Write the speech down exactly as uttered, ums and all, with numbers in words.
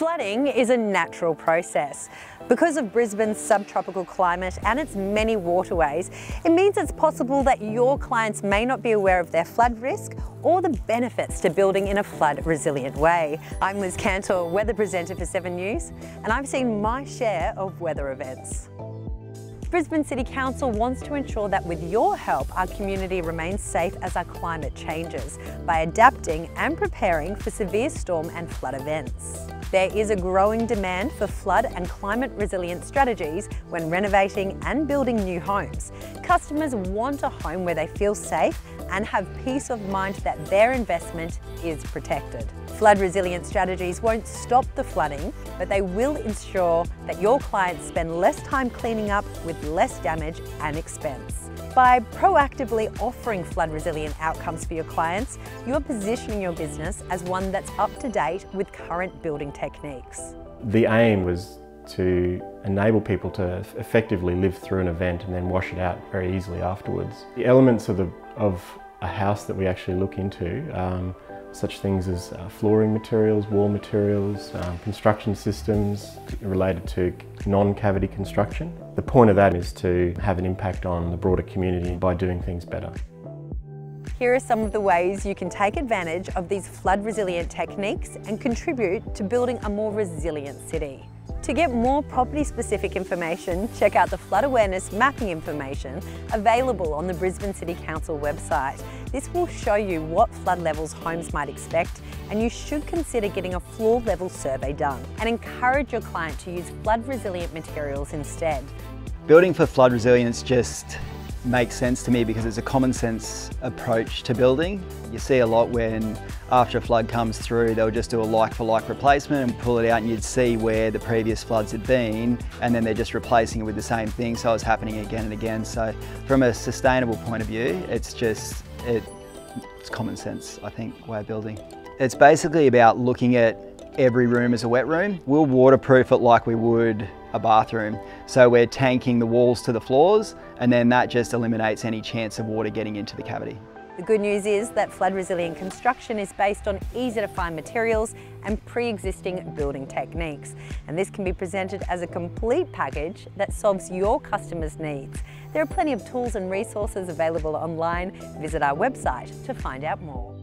Flooding is a natural process. Because of Brisbane's subtropical climate and its many waterways, it means it's possible that your clients may not be aware of their flood risk or the benefits to building in a flood-resilient way. I'm Liz Cantor, weather presenter for Seven News, and I've seen my share of weather events. Brisbane City Council wants to ensure that with your help, our community remains safe as our climate changes by adapting and preparing for severe storm and flood events. There is a growing demand for flood and climate resilient strategies when renovating and building new homes. Customers want a home where they feel safe and have peace of mind that their investment is protected. Flood resilient strategies won't stop the flooding, but they will ensure that your clients spend less time cleaning up with less damage and expense. By proactively offering flood resilient outcomes for your clients, you are positioning your business as one that's up to date with current building techniques. The aim was to enable people to effectively live through an event and then wash it out very easily afterwards. The elements of, the, of a house that we actually look into, um, such things as uh, flooring materials, wall materials, um, construction systems related to non-cavity construction. The point of that is to have an impact on the broader community by doing things better. Here are some of the ways you can take advantage of these flood-resilient techniques and contribute to building a more resilient city. To get more property-specific information, check out the flood awareness mapping information available on the Brisbane City Council website. This will show you what flood levels homes might expect, and you should consider getting a floor-level survey done and encourage your client to use flood-resilient materials instead. Building for flood resilience just makes sense to me because it's a common sense approach to building. You see a lot when after a flood comes through, they'll just do a like for like replacement and pull it out, and you'd see where the previous floods had been, and then they're just replacing it with the same thing, so it's happening again and again. So from a sustainable point of view, it's just, it, it's common sense, I think, way of building. It's basically about looking at every room as a wet room. We'll waterproof it like we would a bathroom. So we're tanking the walls to the floors, and then that just eliminates any chance of water getting into the cavity. The good news is that flood resilient construction is based on easy to find materials and pre-existing building techniques. And this can be presented as a complete package that solves your customers' needs. There are plenty of tools and resources available online. Visit our website to find out more.